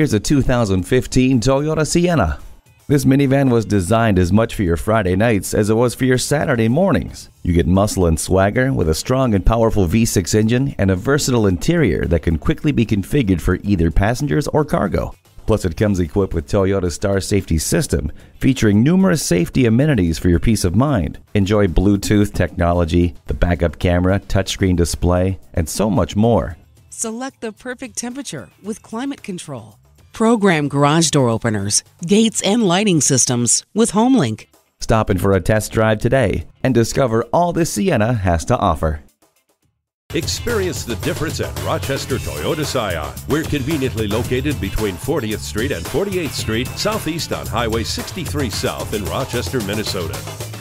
Here's a 2015 Toyota Sienna. This minivan was designed as much for your Friday nights as it was for your Saturday mornings. You get muscle and swagger with a strong and powerful V6 engine and a versatile interior that can quickly be configured for either passengers or cargo. Plus, it comes equipped with Toyota's Star Safety System, featuring numerous safety amenities for your peace of mind. Enjoy Bluetooth technology, the backup camera, touchscreen display, and so much more. Select the perfect temperature with climate control. Program garage door openers, gates, and lighting systems with HomeLink. Stop in for a test drive today and discover all this Sienna has to offer. Experience the difference at Rochester Toyota Scion. We're conveniently located between 40th Street and 48th Street, southeast on Highway 63 South in Rochester, Minnesota.